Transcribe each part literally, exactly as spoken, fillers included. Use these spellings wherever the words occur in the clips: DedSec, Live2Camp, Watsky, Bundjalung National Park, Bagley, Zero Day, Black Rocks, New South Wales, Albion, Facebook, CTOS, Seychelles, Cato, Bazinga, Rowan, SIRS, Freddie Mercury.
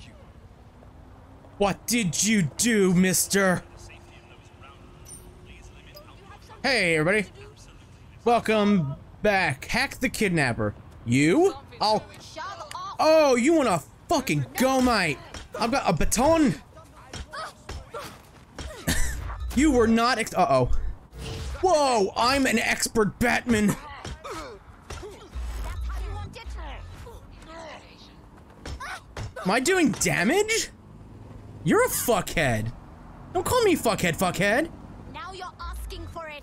you. What did you do, mister? Hey, everybody. Welcome back. Hack the Kidnapper. You? I'll... Oh, you want a fucking gomite. I've got a baton. You were not ex- Uh-oh. Whoa, I'm an expert Batman. Am I doing damage? You're a fuckhead. Don't call me fuckhead, fuckhead. Now you're asking for it.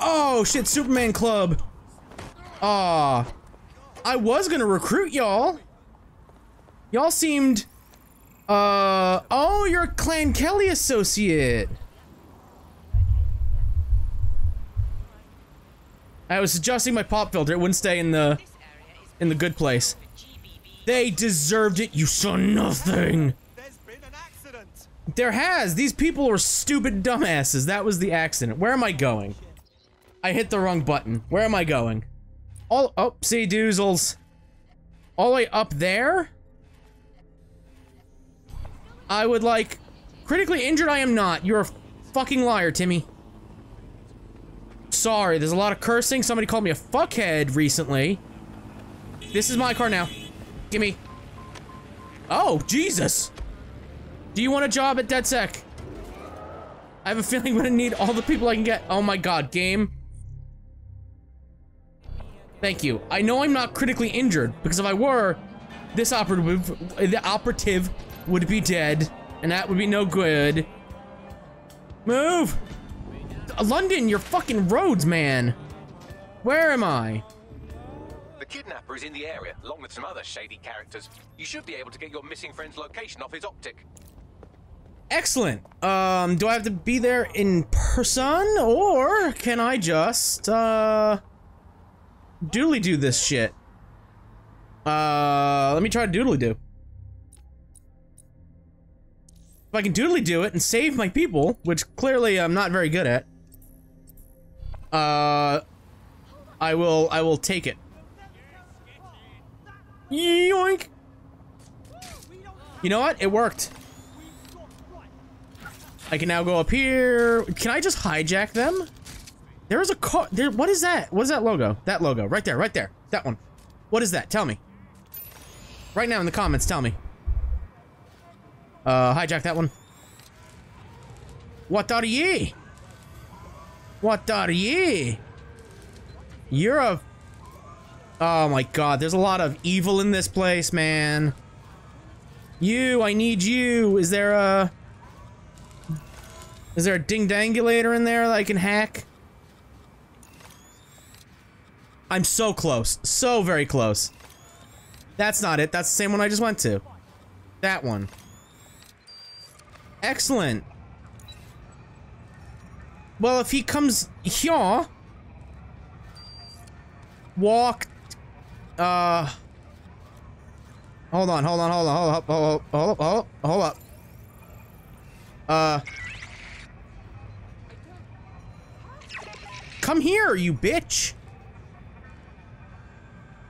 Oh shit, Superman Club. Ah, uh, I was gonna recruit y'all. Y'all seemed. Uh oh, you're a Clan Kelly associate. I was adjusting my pop filter; it wouldn't stay in the in the good place. They deserved it. You saw nothing. There's been an accident. There has. These people are stupid dumbasses. That was the accident. Where am I going? I hit the wrong button. Where am I going? All oh, see doozles. All the way up there. I would like critically injured. I am not. You're a fucking liar, Timmy. Sorry. There's a lot of cursing. Somebody called me a fuckhead recently. This is my car now. Gimme. Oh, Jesus. Do you want a job at DedSec? I have a feeling I'm gonna need all the people I can get. Oh my god, game. Thank you. I know I'm not critically injured, because if I were, this operative, the operative would be dead, and that would be no good. Move! London, your fucking roads, man. Where am I? Kidnapper is in the area, along with some other shady characters. You should be able to get your missing friend's location off his optic. Excellent. Um, do I have to be there in person, or can I just uh doodly do this shit? Uh, let me try to doodly do. If I can doodly do it and save my people, which clearly I'm not very good at, uh, I will. I will take it. Yoink! You know what? It worked. I can now go up here. Can I just hijack them? There is a car. There. What is that? What is that logo? That logo. Right there. Right there. That one. What is that? Tell me. Right now in the comments. Tell me. Uh, hijack that one. What are ye? What are ye? You're a... Oh my god, there's a lot of evil in this place, man. You, I need you. Is there a... Is there a ding-dangulator in there that I can hack? I'm so close. So very close. That's not it. That's the same one I just went to. That one. Excellent. Well, if he comes here... Walk... Uh, hold on, hold on, hold on, hold up, hold up, hold up, hold up, hold up. Uh, come here, you bitch.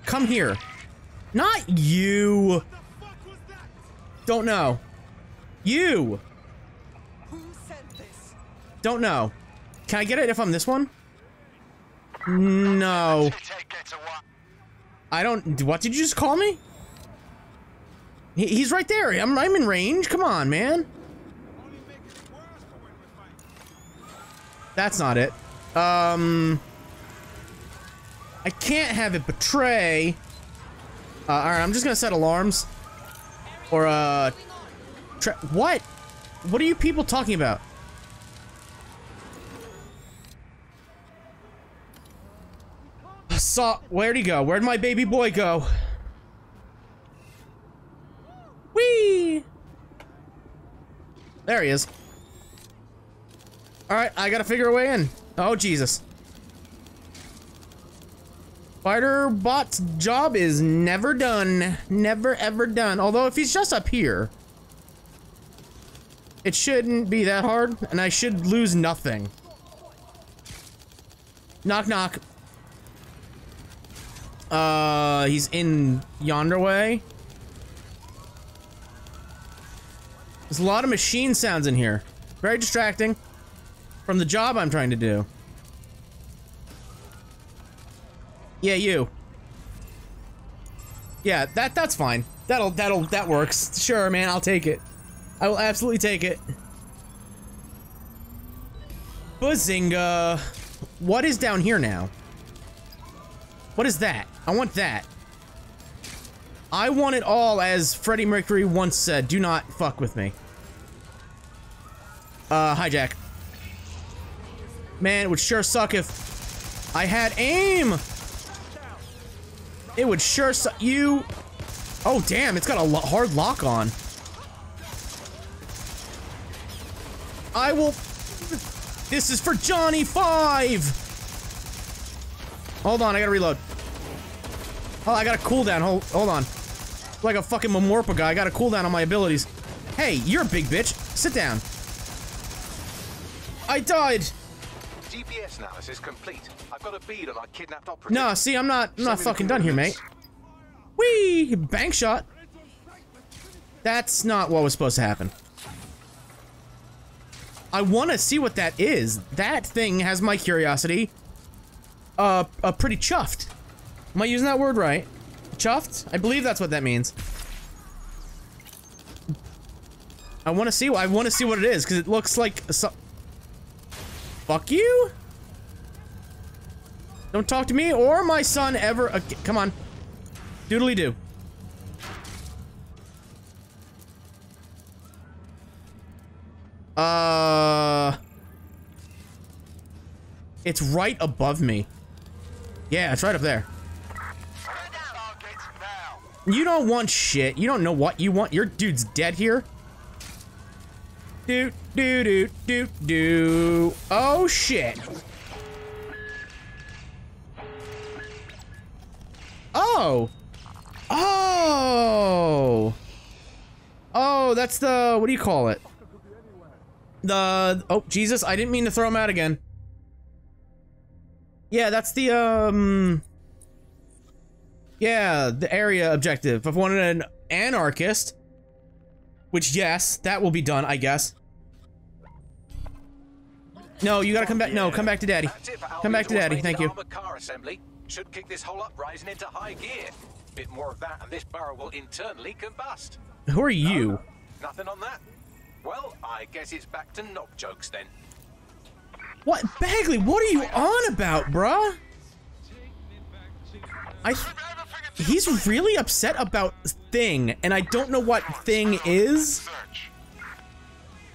Come here. Not you. Don't know. You. Don't know. Can I get it if I'm this one? No. I don't... What did you just call me? He, he's right there. I'm, I'm in range. Come on, man. That's not it. Um... I can't have it betray. Uh, alright, I'm just gonna set alarms. Or, uh... Tra what? What are you people talking about? Saw, where'd he go? Where'd my baby boy go? Whee! There he is. Alright, I gotta figure a way in. Oh, Jesus. Fighter bot's job is never done. Never ever done. Although, if he's just up here, it shouldn't be that hard, and I should lose nothing. Knock, knock. Uh, he's in yonder way. There's a lot of machine sounds in here. Very distracting from the job I'm trying to do. Yeah, you. Yeah, that that's fine. That'll that'll that works. Sure, man, I'll take it. I will absolutely take it. Bazinga. What is down here now? What is that? I want that. I want it all, as Freddie Mercury once said. Do not fuck with me. Uh, hijack. Man, it would sure suck if I had aim. It would sure suck. You. Oh, damn. It's got a lo- hard lock on. I will. This is for Johnny Five. Hold on, I gotta reload. Oh, I got a cooldown. Hold, hold on. Like a fucking Mamorpa guy, I got a cooldown on my abilities. Hey, you're a big bitch. Sit down. I died. G P S analysis complete. I've got a bead on our kidnapped operative. No, see, I'm not. I'm not fucking done here, mate. Whee! Bank shot. That's not what was supposed to happen. I want to see what that is. That thing has my curiosity. Uh, uh, pretty chuffed. Am I using that word right? Chuffed? I believe that's what that means. I want to see. I want to see what it is because it looks like. A su Fuck you! Don't talk to me or my son ever. Uh, come on, doodly do. Uh, it's right above me. Yeah, it's right up there. You don't want shit. You don't know what you want. Your dude's dead here. Doot, doot, doot, doot, doot. Oh, shit. Oh. Oh. Oh, that's the... What do you call it? The... Oh, Jesus, I didn't mean to throw him out again. Yeah, that's the, um... yeah, the area objective. I've wanted an anarchist. Which, yes, that will be done, I guess. No, you gotta come back. No, come back to Daddy. Come back to Daddy, thank you. Should kick this whole uprising into high gear. Bit more of that and this barrel will internally combust. Who are you? No, nothing on that. Well, I guess it's back to knock jokes then. What? Bagley, what are you on about, bruh? I... He's really upset about Thing, and I don't know what Thing is.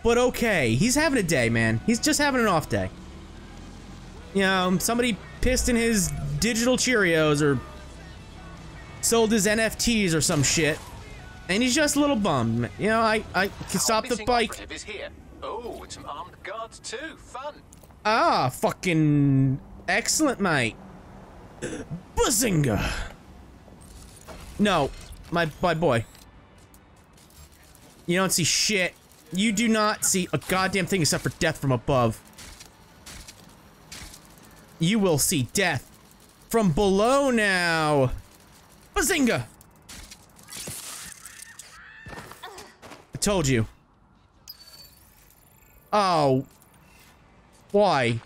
But okay, he's having a day, man. He's just having an off day. You know, somebody pissed in his digital Cheerios or sold his N F Ts or some shit. And he's just a little bummed. You know, I, I can stop the bike. Oh, and some armed guards too. Fun. Ah, fucking excellent, mate. Bazinga. No, my, my boy. You don't see shit. You do not see a goddamn thing except for death from above. You will see death from below now. Bazinga. I told you. Oh. Why?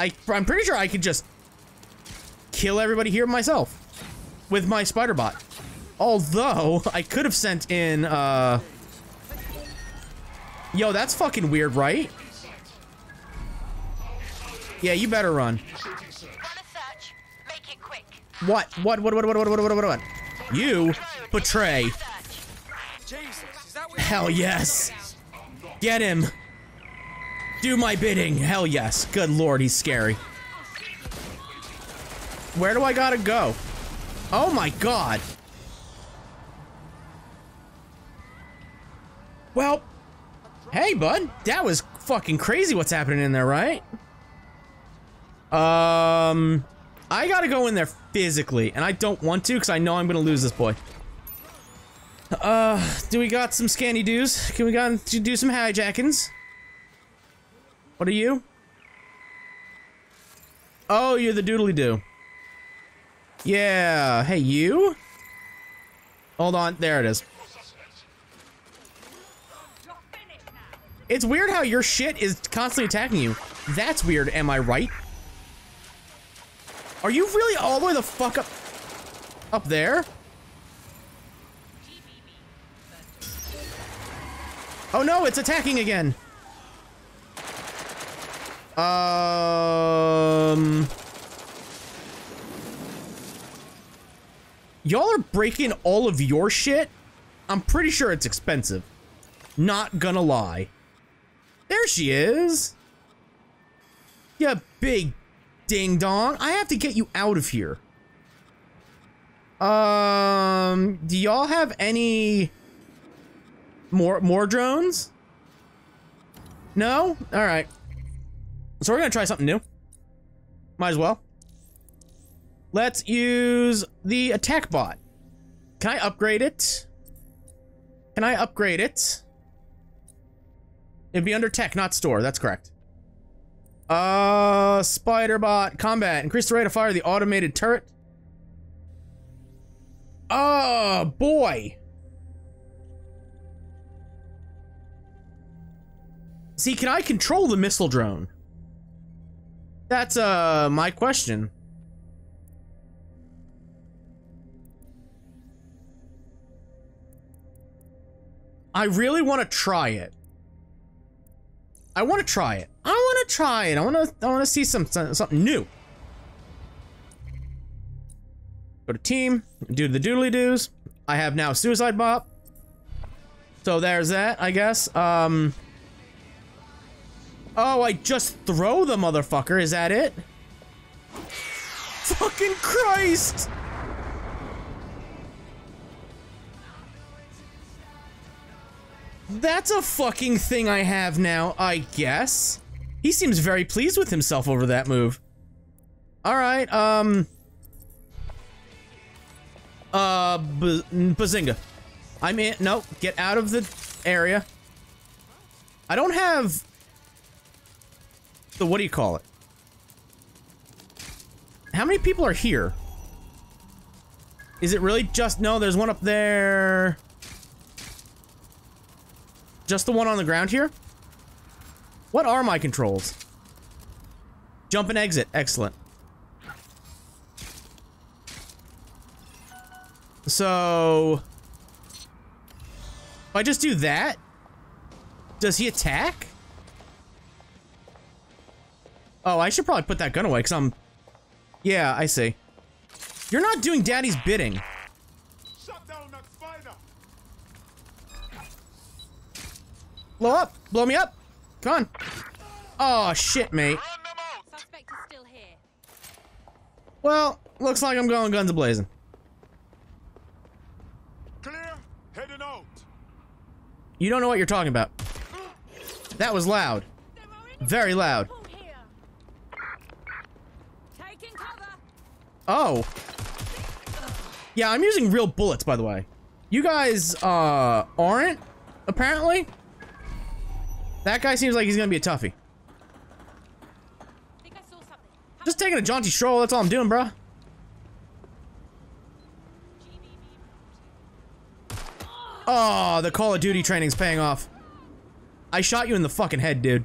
I, I'm pretty sure I could just kill everybody here myself with my spider bot. Although I could have sent in, uh, yo, that's fucking weird, right? Yeah, you better run. What? What? What? What? What? What? What? What? What? What? You betray. Hell yes. Get him. Do my bidding. Hell yes. Good lord, he's scary. Where do I gotta go? Oh my god. Well, hey, bud. That was fucking crazy what's happening in there, right? Um, I gotta go in there physically, and I don't want to because I know I'm gonna lose this boy. Uh, do we got some scanny-doos? Can we go to do some hijackings? What are you? Oh, you're the doodly-doo. Yeah. Hey, you? Hold on. There it is. It's weird how your shit is constantly attacking you. That's weird, am I right? Are you really all the way the fuck up... up there? Oh no, it's attacking again! Um... Y'all are breaking all of your shit? I'm pretty sure it's expensive. Not gonna lie. There she is! You big ding-dong. I have to get you out of here. Um, do y'all have any... More, more drones? No? Alright. So we're gonna try something new. Might as well. Let's use the attack bot. Can I upgrade it? Can I upgrade it? It'd be under tech, not store. That's correct. Uh, spider bot combat. Increase the rate of fire of the automated turret. Oh, boy. See, can I control the missile drone? That's, uh, my question. I really want to try it. I want to try it. I want to try it. I want to. I want to see some, some something new. Go to team. Do the doodly doos. I have now suicide bop. So there's that, I guess. Um. Oh, I just throw the motherfucker. Is that it? Fucking Christ! That's a fucking thing I have now, I guess. He seems very pleased with himself over that move. Alright, um... Uh, Bazinga. I'm in- no, get out of the area. I don't have... the- what do you call it? How many people are here? Is it really just- no, there's one up there... Just the one on the ground here? What are my controls? Jump and exit. Excellent. So... if I just do that? Does he attack? Oh, I should probably put that gun away, because I'm... yeah, I see. You're not doing Daddy's bidding. Blow up! Blow me up! Come on! Oh shit, mate. Suspect is still here. Well, looks like I'm going guns a-blazing. Clear, heading out. You don't know what you're talking about. That was loud. Very loud. Taking cover. Oh. Yeah, I'm using real bullets, by the way. You guys, uh, aren't, apparently? That guy seems like he's gonna be a toughie. I think I saw something. Just taking a jaunty stroll, that's all I'm doing, bro. Oh, the Call of Duty training's paying off. I shot you in the fucking head, dude.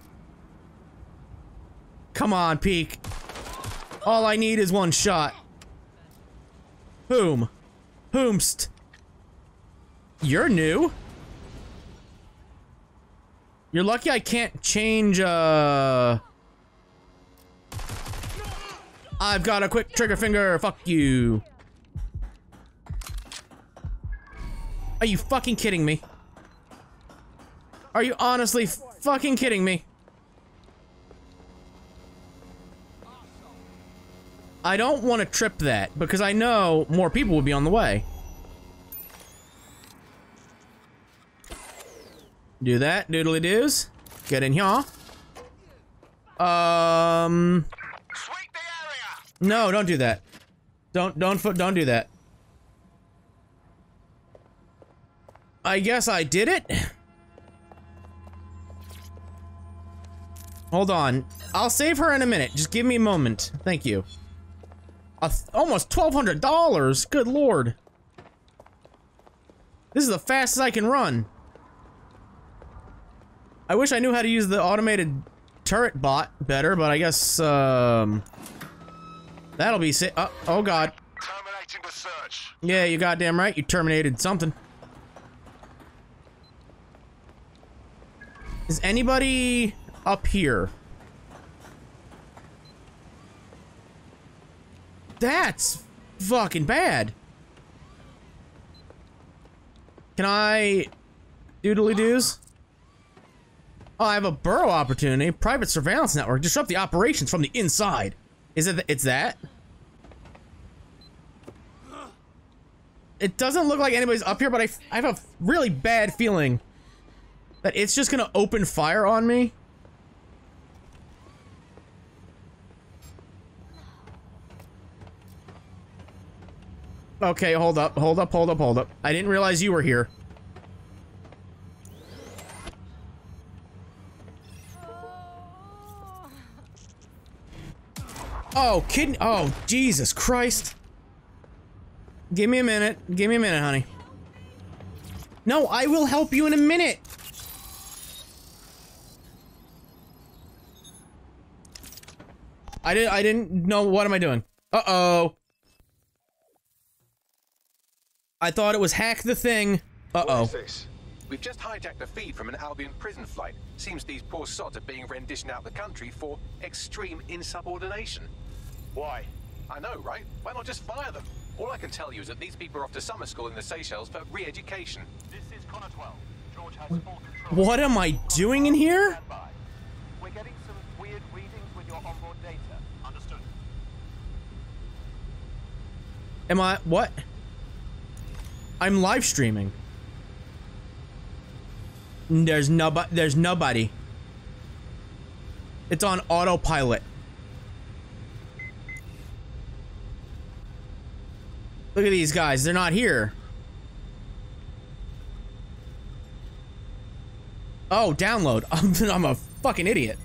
Come on, Peek. All I need is one shot. Boom. Boomst. You're new. You're lucky I can't change, uh... I've got a quick trigger finger, fuck you. Are you fucking kidding me? Are you honestly fucking kidding me? I don't want to trip that, because I know more people will be on the way. Do that, doodly doos. Get in here. Um. Sweep the area. No, don't do that. Don't, don't, don't do that. I guess I did it. Hold on, I'll save her in a minute. Just give me a moment. Thank you. Uh, almost twelve hundred dollars. Good lord. This is the fastest I can run. I wish I knew how to use the automated turret bot better, but I guess, um... that'll be si- oh, oh god. Terminating the search. Yeah, you goddamn right, you terminated something. Is anybody up here? That's fucking bad. Can I doodly-doos? Oh, I have a burrow opportunity. Private surveillance network. Disrupt the operations from the inside. Is it th- it's that? It doesn't look like anybody's up here, but I, f I have a really bad feeling that it's just gonna open fire on me. Okay, hold up, hold up, hold up, hold up. I didn't realize you were here. Oh, kidding. Oh, Jesus Christ. Give me a minute. Give me a minute, honey. No, I will help you in a minute. I didn't, I didn't know. What am I doing? Uh-oh. I thought it was hack the thing. Uh-oh. We've just hijacked a feed from an Albion prison flight. Seems these poor sods are being renditioned out the country for extreme insubordination. Why? I know, right? Why not just fire them? All I can tell you is that these people are off to summer school in the Seychelles for re-education. This is Connor twelve. George has full control. What am I doing in here? We're getting some weird readings with your onboard data. Understood. Am I what? I'm live streaming. There's nobody. There's nobody. It's on autopilot. Look at these guys. They're not here. Oh, download. I'm, I'm a fucking idiot.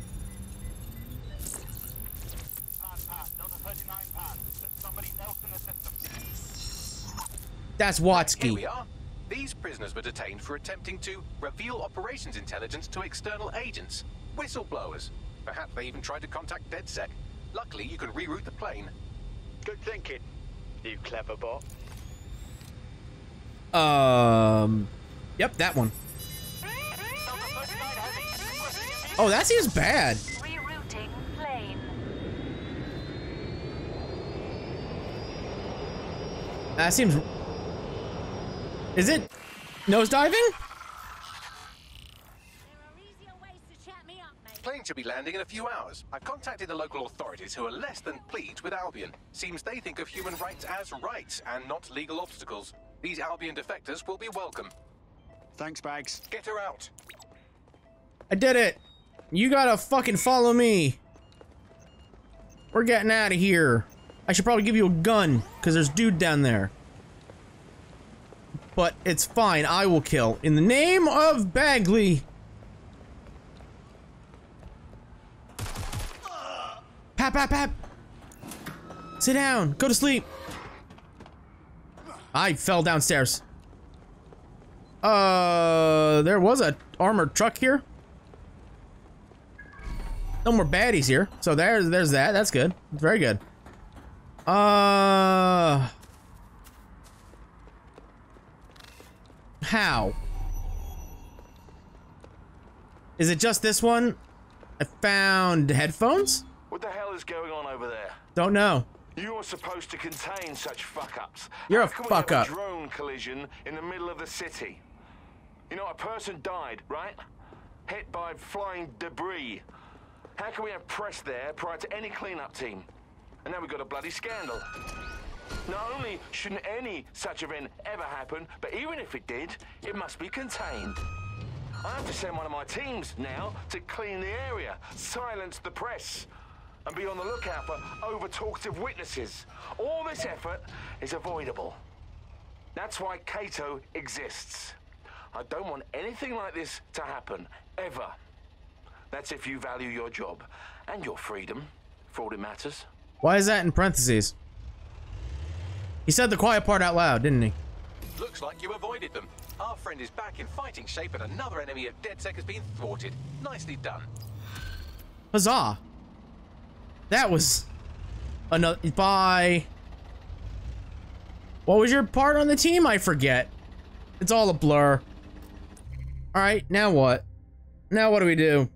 That's Watsky. Here we are. These prisoners were detained for attempting to reveal operations intelligence to external agents, whistleblowers. Perhaps they even tried to contact DedSec. Luckily, you can reroute the plane. Good thinking, you clever bot. Um, yep, that one. Oh, that seems bad. Rerouting plane. That seems. Is it nosediving? There are easier ways to chat me up, mate. Plane should be landing in a few hours. I've contacted the local authorities who are less than pleased with Albion. Seems they think of human rights as rights and not legal obstacles. These Albion defectors will be welcome. Thanks, Bags. Get her out. I did it. You gotta fucking follow me. We're getting out of here. I should probably give you a gun, because there's dude down there. But it's fine, I will kill. In the name of Bagley! Pap, pap, pap! Sit down, go to sleep! I fell downstairs. Uh, there was an armored truck here. No more baddies here. So there's, there's that, that's good. Very good. Uh... How? Is it just this one? I found headphones? What the hell is going on over there? Don't know. You are supposed to contain such fuck-ups. You're a fuck-up. Drone collision in the middle of the city. You know, a person died, right? Hit by flying debris. How can we have press there prior to any cleanup team? And now we've got a bloody scandal. Not only shouldn't any such event ever happen, but even if it did, it must be contained. I have to send one of my teams now to clean the area, silence the press, and be on the lookout for over-talkative witnesses. All this effort is avoidable. That's why Cato exists. I don't want anything like this to happen, ever. That's if you value your job and your freedom, for all it matters. Why is that in parentheses? He said the quiet part out loud, didn't he? Looks like you avoided them. Our friend is back in fighting shape, but another enemy of DedSec has been thwarted. Nicely done. Huzzah! That was another. Bye. What was your part on the team? I forget. It's all a blur. All right, now what? Now what do we do?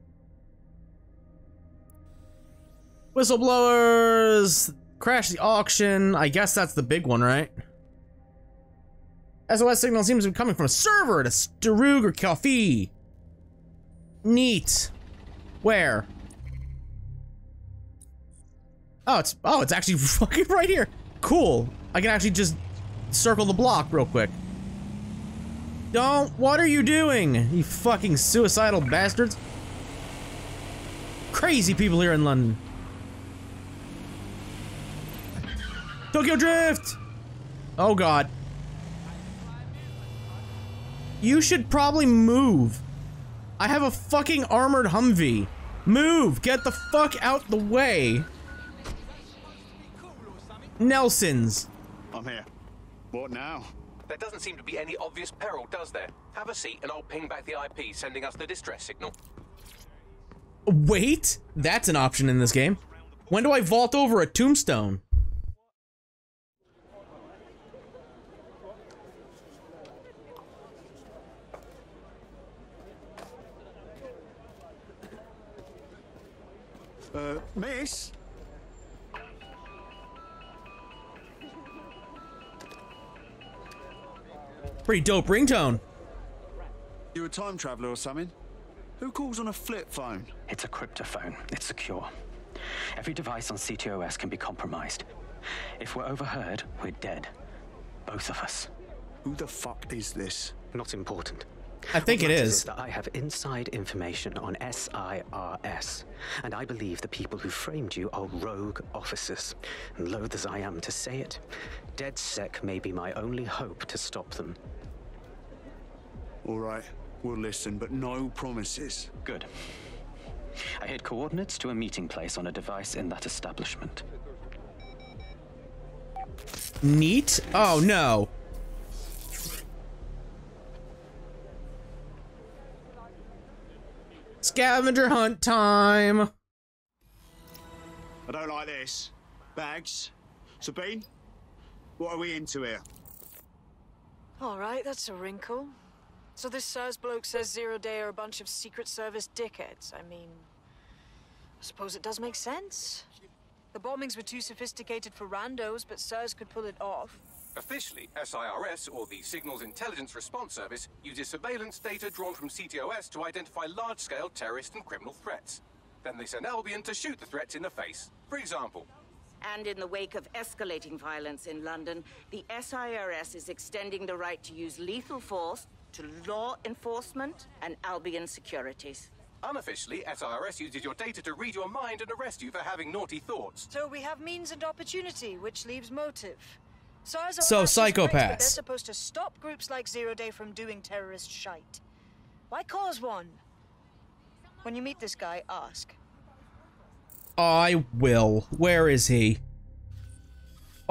Whistleblowers, crash the auction. I guess that's the big one, right? S O S signal seems to be coming from a server to Starug or Kelfi. Neat. Where? Oh, it's oh, it's actually fucking right here. Cool. I can actually just circle the block real quick. Don't. What are you doing? You fucking suicidal bastards. Crazy people here in London. Tokyo Drift! Oh god. You should probably move. I have a fucking armored Humvee. Move! Get the fuck out the way. Nelson's. I'm here. What now? There doesn't seem to be any obvious peril, does there? Have a seat and I'll ping back the I P sending us the distress signal. Wait, that's an option in this game. When do I vault over a tombstone? Uh, miss? Pretty dope ringtone. You a time traveler or something? Who calls on a flip phone? It's a cryptophone. It's secure. Every device on C T O S can be compromised. If we're overheard, we're dead. Both of us. Who the fuck is this? Not important. I think it is. That I have inside information on S I R S, and I believe the people who framed you are rogue officers. And loath as I am to say it, DedSec may be my only hope to stop them. All right, we'll listen, but no promises. Good. I hid coordinates to a meeting place on a device in that establishment. Neat? Oh, no. Scavenger hunt time. I don't like this. Bags. Sabine, what are we into here? All right, that's a wrinkle. So this SIRS bloke says Zero Day are a bunch of Secret Service dickheads. I mean, I suppose it does make sense. The bombings were too sophisticated for randos, but SIRS could pull it off. Officially, S I R S, or the Signals Intelligence Response Service, uses surveillance data drawn from C T O S to identify large-scale terrorist and criminal threats. Then they send Albion to shoot the threats in the face, for example. And in the wake of escalating violence in London, the S I R S is extending the right to use lethal force to law enforcement and Albion securities. Unofficially, S I R S uses your data to read your mind and arrest you for having naughty thoughts. So we have means and opportunity, which leaves motive. SIRS so psychopaths. Great, they're supposed to stop groups like Zero Day from doing terrorist shite. Why cause one? When you meet this guy, ask. I will. Where is he?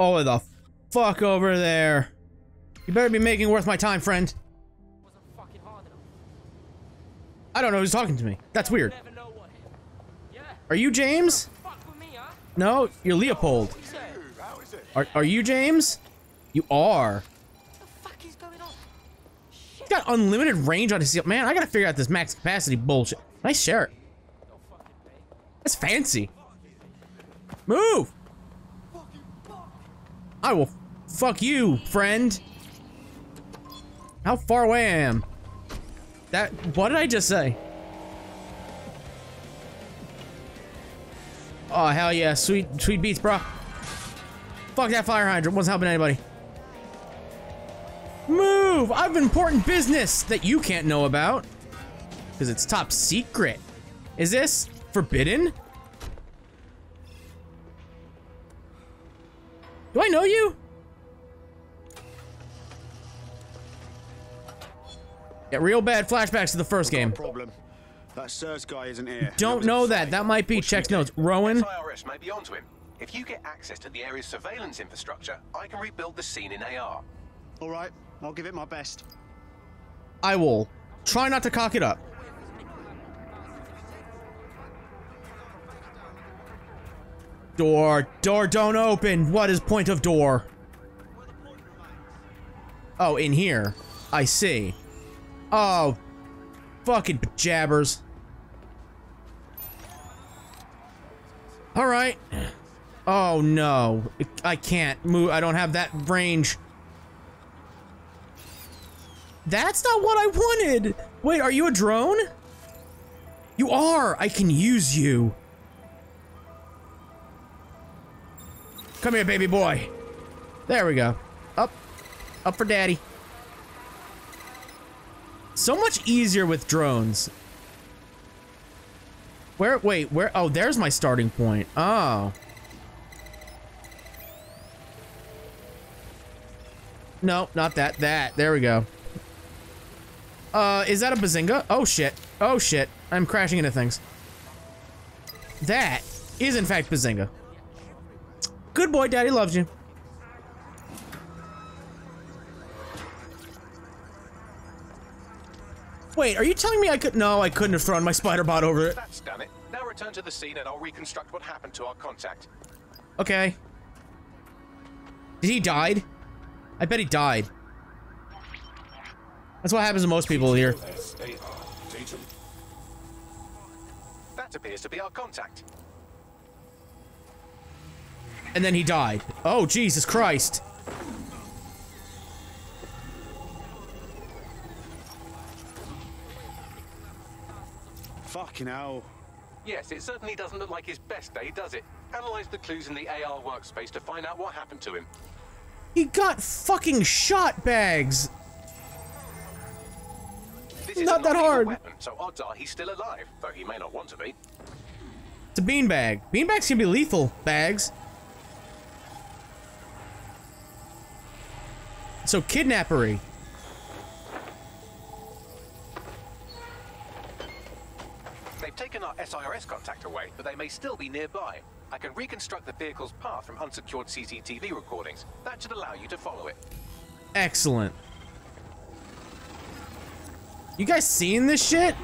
Oh, the fuck over there. You better be making worth my time, friend. I don't know who's talking to me. That's weird. Are you James? No, you're Leopold. Are, are you James? You are. What the fuck is going on? He's got unlimited range on his... Man, I gotta figure out this max capacity bullshit. Nice shirt. That's fancy. Move! I will fuck you, friend. How far away I am. That... What did I just say? Oh, hell yeah. Sweet, sweet beats, bro. Fuck that fire hydrant, wasn't helping anybody. Move! I've important business that you can't know about. Because it's top secret. Is this forbidden? Do I know you? Yeah, real bad flashbacks to the first game. Problem. That SIRS guy isn't here. Don't know that. That might be checks notes. Rowan. S I R S might be onto him. If you get access to the area's surveillance infrastructure, I can rebuild the scene in A R. All right, I'll give it my best. I will try not to cock it up. Door. Door don't open. What is point of door? Oh, in here. I see. Oh. Fucking bejabbers. Alright. Oh, no. I can't move. I don't have that range. That's not what I wanted. Wait, are you a drone? You are. I can use you. Come here, baby boy. There we go. Up. Up for daddy. So much easier with drones. Where? Wait, where? Oh, there's my starting point. Oh. No, not that. That. There we go. Uh, is that a bazinga? Oh, shit. Oh, shit. I'm crashing into things. That is, in fact, bazinga. Good boy, daddy loves you. Wait, are you telling me I could- No, I couldn't have thrown my spider bot over it. That's done it. Now return to the scene and I'll reconstruct what happened to our contact. Okay. Did he die? I bet he died. That's what happens to most people here. That appears to be our contact. And then he died. Oh, Jesus Christ. Fucking hell. Yes, it certainly doesn't look like his best day, does it? Analyze the clues in the A R workspace to find out what happened to him. He got fucking shot bags. This is not that hard. Weapon, so odds are he's still alive, though he may not want to be. It's a beanbag. Beanbags can be lethal bags. So kidnappery. They've taken our S I R S contact away, but they may still be nearby. I can reconstruct the vehicle's path from unsecured C C T V recordings. That should allow you to follow it. Excellent. You guys seeing this shit?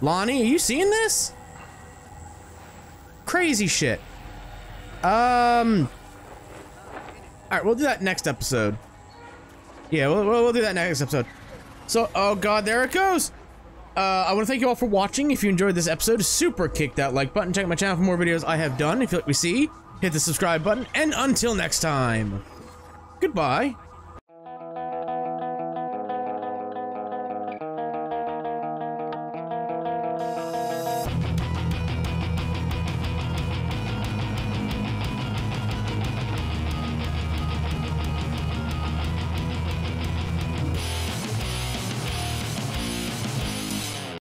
Lonnie, are you seeing this? Crazy shit. Um... Alright, we'll do that next episode. Yeah, we'll, we'll do that next episode. So, oh god, there it goes! Uh, I want to thank you all for watching. If you enjoyed this episode, super kick that like button. Check out my channel for more videos I have done. If you like what we see, hit the subscribe button. And until next time, goodbye.